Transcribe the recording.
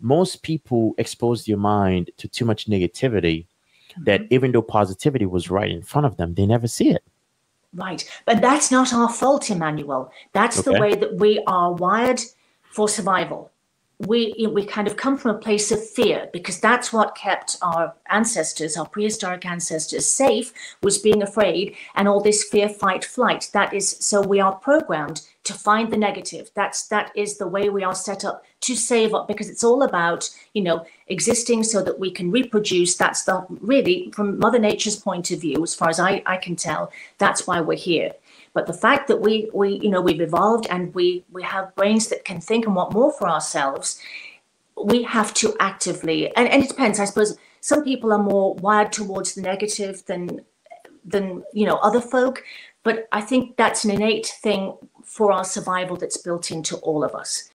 most people expose your mind to too much negativity that even though positivity was right in front of them, they never see it. Right. But that's not our fault, Emmanuel. That's the way that we are wired for survival. We kind of come from a place of fear, because that's what kept our ancestors, our prehistoric ancestors, safe, was being afraid, and all this fear, fight, flight. That is, so we are programmed to find the negative. That is the way we are set up to save up, because it's all about, you know, existing so that we can reproduce. That's the really, from Mother Nature's point of view, as far as I can tell, that's why we're here. But the fact that we've evolved and we have brains that can think and want more for ourselves, we have to actively, and it depends, I suppose. Some people are more wired towards the negative than other folk, but I think that's an innate thing for our survival that's built into all of us.